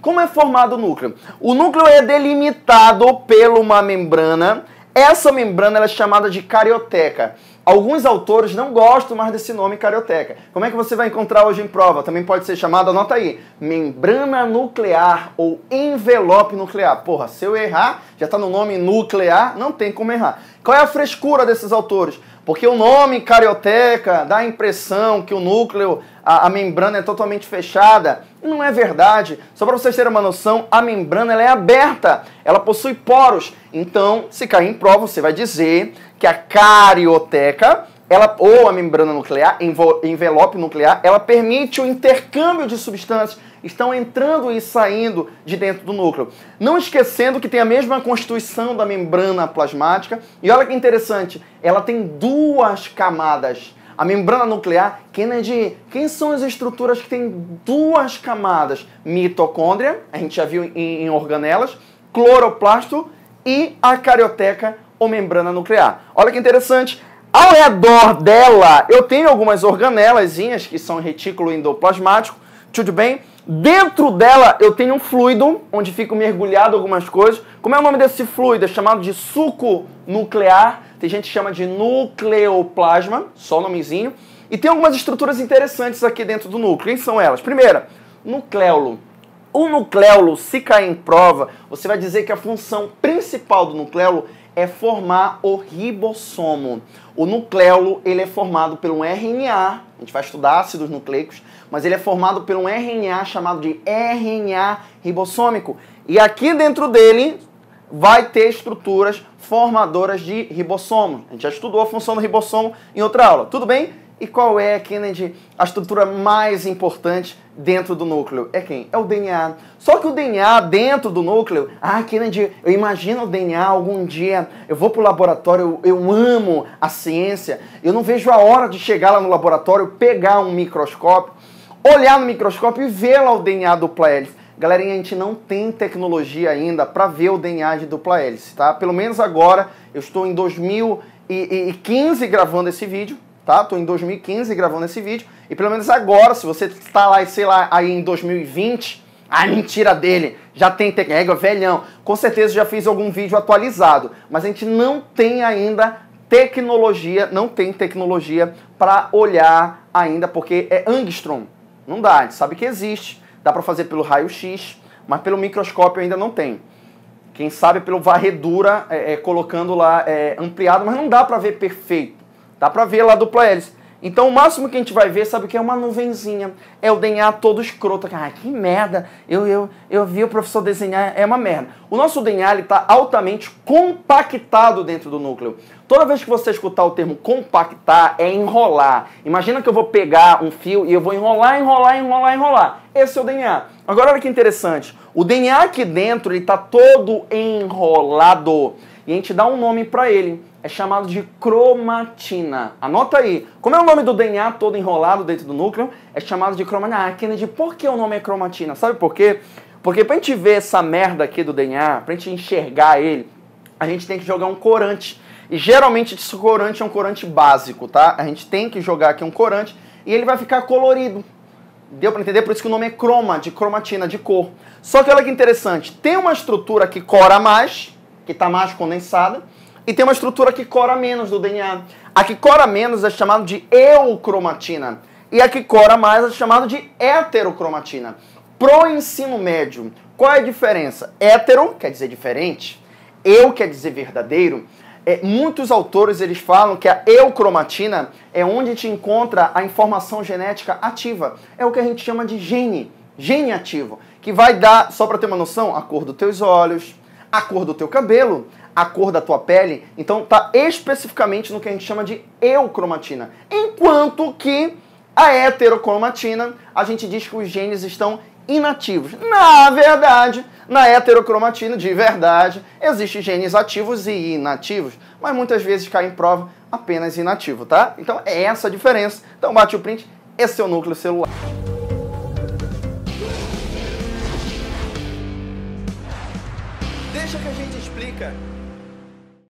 Como é formado o núcleo? O núcleo é delimitado por uma membrana. Essa membrana ela é chamada de carioteca. Alguns autores não gostam mais desse nome carioteca. Como é que você vai encontrar hoje em prova? Também pode ser chamado, anota aí, membrana nuclear ou envelope nuclear. Porra, se eu errar, já tá no nome nuclear, não tem como errar. Qual é a frescura desses autores? Porque o nome carioteca dá a impressão que o núcleo, a membrana é totalmente fechada. Não é verdade. Só para vocês terem uma noção, a membrana ela é aberta, ela possui poros. Então, se cair em prova, você vai dizer que a carioteca, ela, ou a membrana nuclear, envelope nuclear, ela permite o intercâmbio de substâncias que estão entrando e saindo de dentro do núcleo. Não esquecendo que tem a mesma constituição da membrana plasmática. E olha que interessante, ela tem duas camadas. A membrana nuclear, Kennedy, quem são as estruturas que têm duas camadas? Mitocôndria, a gente já viu em organelas, cloroplasto e a carioteca ou membrana nuclear. Olha que interessante, ao redor dela eu tenho algumas organelazinhas que são retículo endoplasmático, tudo bem? Dentro dela eu tenho um fluido onde ficam mergulhado algumas coisas. Como é o nome desse fluido? É chamado de suco nuclear. Tem gente que chama de nucleoplasma, só o nomezinho. E tem algumas estruturas interessantes aqui dentro do núcleo. Quem são elas? Primeira, nucleolo. O nucleolo, se cair em prova, você vai dizer que a função principal do nucleolo é formar o ribossomo. O nucleolo ele é formado por um RNA, a gente vai estudar ácidos nucleicos, mas ele é formado por um RNA chamado de RNA ribossômico. E aqui dentro dele vai ter estruturas formadoras de ribossomo. A gente já estudou a função do ribossomo em outra aula, tudo bem? E qual é, Kennedy, a estrutura mais importante dentro do núcleo? É quem? É o DNA. Só que o DNA dentro do núcleo... Ah, Kennedy, eu imagino o DNA algum dia. Eu vou pro laboratório, eu amo a ciência. Eu não vejo a hora de chegar lá no laboratório, pegar um microscópio, olhar no microscópio e ver lá o DNA dupla hélice. Galerinha, a gente não tem tecnologia ainda para ver o DNA de dupla hélice, tá? Pelo menos agora, eu estou em 2015 gravando esse vídeo. Tá? Tô em 2015 gravando esse vídeo e pelo menos agora, se você está lá, sei lá, aí em 2020, a mentira dele, já tem tecnologia, velhão, com certeza já fiz algum vídeo atualizado, mas a gente não tem ainda tecnologia, para olhar ainda, porque é angstrom, não dá, a gente sabe que existe, dá para fazer pelo raio-x, mas pelo microscópio ainda não tem. Quem sabe pelo varredura, colocando lá ampliado, mas não dá para ver perfeito. Dá pra ver lá dupla hélice. Então o máximo que a gente vai ver, sabe o que é? Uma nuvenzinha. É o DNA todo escroto. Ah, que merda. Eu vi o professor desenhar, é uma merda. O nosso DNA, ele tá altamente compactado dentro do núcleo. Toda vez que você escutar o termo compactar, é enrolar. Imagina que eu vou pegar um fio e eu vou enrolar. Esse é o DNA. Agora olha que interessante. O DNA aqui dentro, ele tá todo enrolado. E a gente dá um nome pra ele. É chamado de cromatina. Anota aí. Como é o nome do DNA todo enrolado dentro do núcleo? É chamado de cromatina. Ah, Kennedy, por que o nome é cromatina? Sabe por quê? Porque pra gente ver essa merda aqui do DNA, pra gente enxergar ele, a gente tem que jogar um corante. E geralmente esse corante é um corante básico, tá? A gente tem que jogar aqui um corante e ele vai ficar colorido. Deu pra entender? Por isso que o nome é croma, de cromatina, de cor. Só que olha que interessante. Tem uma estrutura que cora mais, que tá mais condensada, e tem uma estrutura que cora menos do DNA. A que cora menos é chamada de eucromatina. E a que cora mais é chamada de heterocromatina. Pro ensino médio, qual é a diferença? Hétero quer dizer diferente, eu quer dizer verdadeiro. Muitos autores eles falam que a eucromatina é onde a gente encontra a informação genética ativa. É o que a gente chama de gene, gene ativo. Que vai dar, só para ter uma noção, a cor dos teus olhos, a cor do teu cabelo, a cor da tua pele, então tá especificamente no que a gente chama de eucromatina. Enquanto que a heterocromatina, a gente diz que os genes estão inativos. Na verdade, na heterocromatina, de verdade, existem genes ativos e inativos, mas muitas vezes cai em prova apenas inativo, tá? Então é essa a diferença. Então bate o print, esse é o núcleo celular. Deixa que a gente explica.